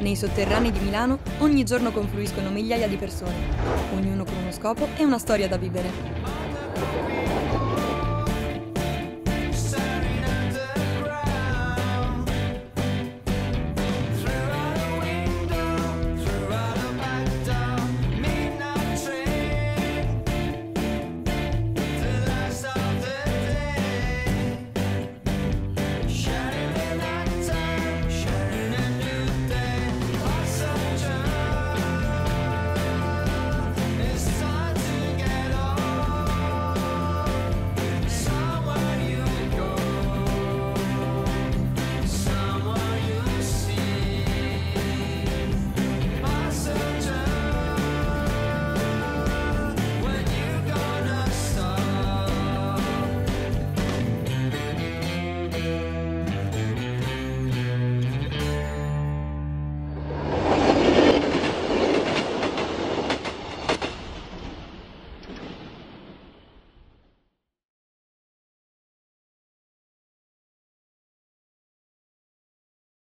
Nei sotterranei di Milano ogni giorno confluiscono migliaia di persone, ognuno con uno scopo e una storia da vivere.